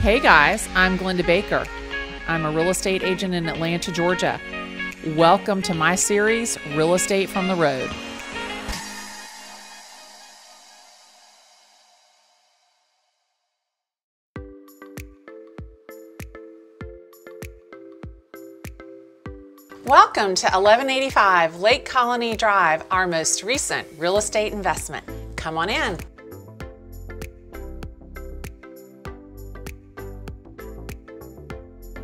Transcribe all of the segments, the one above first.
Hey guys, I'm Glenda Baker. I'm a real estate agent in Atlanta, Georgia. Welcome to my series, Real Estate from the Road. Welcome to 1185 Lake Colony Drive, our most recent real estate investment. Come on in.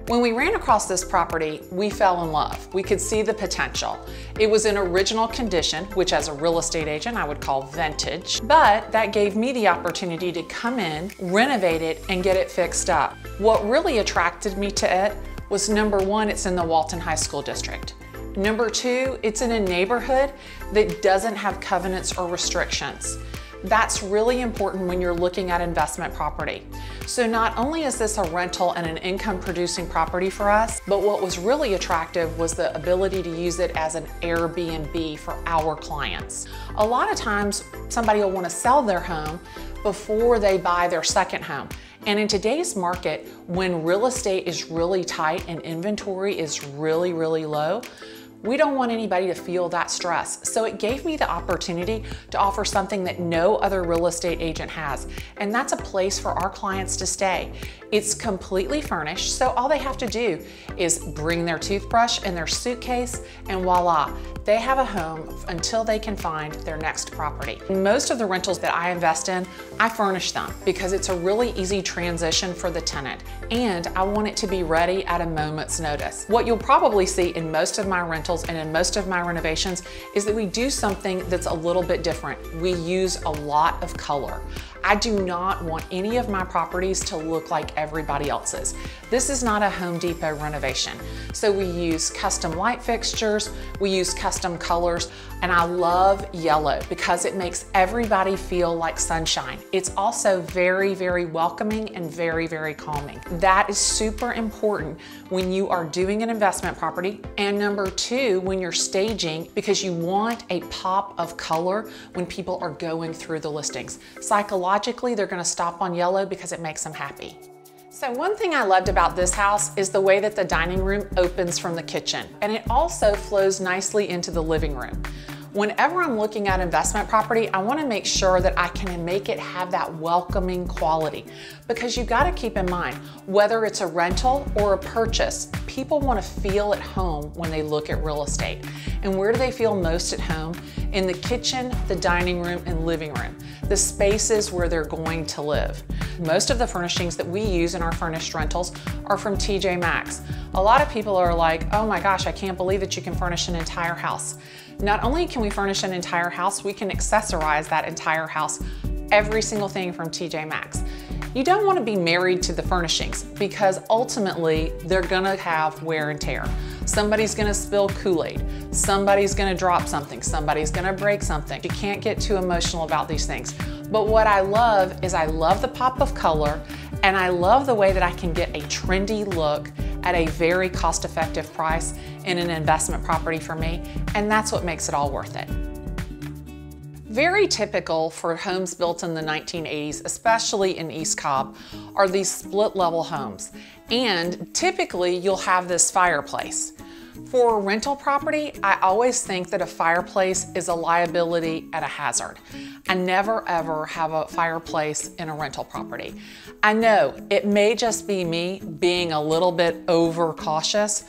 When we ran across this property, we fell in love. We could see the potential. It was in original condition, which as a real estate agent, I would call vintage, but that gave me the opportunity to come in, renovate it, and get it fixed up. What really attracted me to it was number one, it's in the Walton High School District. Number two, it's in a neighborhood that doesn't have covenants or restrictions. That's really important when you're looking at investment property. So not only is this a rental and an income producing property for us, but what was really attractive was the ability to use it as an Airbnb for our clients. A lot of times somebody will want to sell their home before they buy their second home. And in today's market, when real estate is really tight and inventory is really, really low, we don't want anybody to feel that stress. So it gave me the opportunity to offer something that no other real estate agent has. And that's a place for our clients to stay. It's completely furnished, so all they have to do is bring their toothbrush and their suitcase, and voila, they have a home until they can find their next property. Most of the rentals that I invest in, I furnish them because it's a really easy transition for the tenant, and I want it to be ready at a moment's notice. What you'll probably see in most of my rentals and in most of my renovations is that we do something that's a little bit different. We use a lot of color. I do not want any of my properties to look like everybody else's. This is not a Home Depot renovation. So we use custom light fixtures, we use custom colors, and I love yellow because it makes everybody feel like sunshine. It's also very, very welcoming and very, very calming. That is super important when you are doing an investment property. And number two, when you're staging, because you want a pop of color when people are going through the listings. Psychologically, they're going to stop on yellow because it makes them happy. So one thing I loved about this house is the way that the dining room opens from the kitchen, and it also flows nicely into the living room. Whenever I'm looking at investment property, I want to make sure that I can make it have that welcoming quality, because you've got to keep in mind, whether it's a rental or a purchase, people want to feel at home when they look at real estate. And where do they feel most at home? In the kitchen, the dining room, and living room, the spaces where they're going to live. Most of the furnishings that we use in our furnished rentals are from TJ Maxx. A lot of people are like, oh my gosh, I can't believe that you can furnish an entire house. Not only can we furnish an entire house, we can accessorize that entire house, every single thing from TJ Maxx. You don't want to be married to the furnishings because ultimately they're going to have wear and tear. Somebody's going to spill Kool-Aid. Somebody's going to drop something. Somebody's going to break something. You can't get too emotional about these things. But what I love is I love the pop of color, and I love the way that I can get a trendy look at a very cost-effective price in an investment property for me, and that's what makes it all worth it. Very typical for homes built in the 1980s, especially in East Cobb, are these split-level homes, and typically you'll have this fireplace. For a rental property, I always think that a fireplace is a liability and a hazard. I never ever have a fireplace in a rental property. I know it may just be me being a little bit overcautious,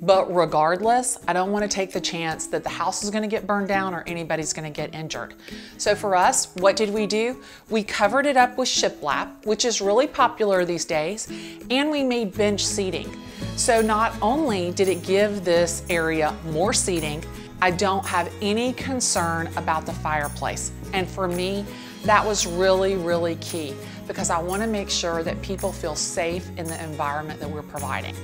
but regardless, I don't want to take the chance that the house is going to get burned down or anybody's going to get injured. So for us, what did we do? We covered it up with shiplap, which is really popular these days, and we made bench seating. So not only did it give this area more seating, I don't have any concern about the fireplace. And for me, that was really, really key because I want to make sure that people feel safe in the environment that we're providing.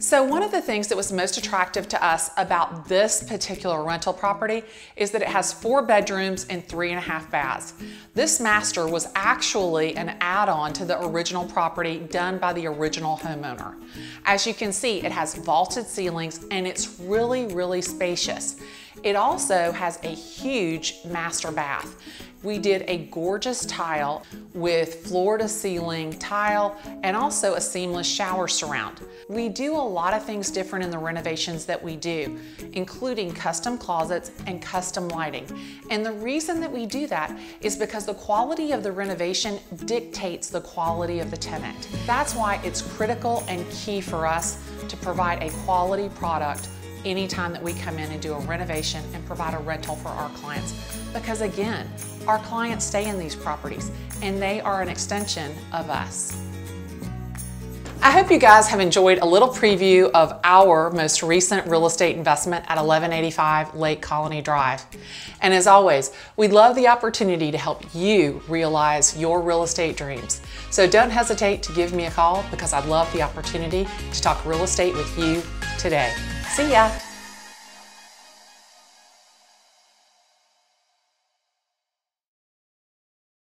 So one of the things that was most attractive to us about this particular rental property is that it has 4 bedrooms and 3.5 baths. This master was actually an add-on to the original property done by the original homeowner. As you can see, it has vaulted ceilings and it's really, really spacious. It also has a huge master bath. We did a gorgeous tile with floor-to-ceiling tile and also a seamless shower surround. We do a lot of things different in the renovations that we do, including custom closets and custom lighting. And the reason that we do that is because the quality of the renovation dictates the quality of the tenant. That's why it's critical and key for us to provide a quality product anytime that we come in and do a renovation and provide a rental for our clients. Because again, our clients stay in these properties and they are an extension of us. I hope you guys have enjoyed a little preview of our most recent real estate investment at 1185 Lake Colony Drive. And as always, we love the opportunity to help you realize your real estate dreams. So don't hesitate to give me a call because I'd love the opportunity to talk real estate with you today. See ya.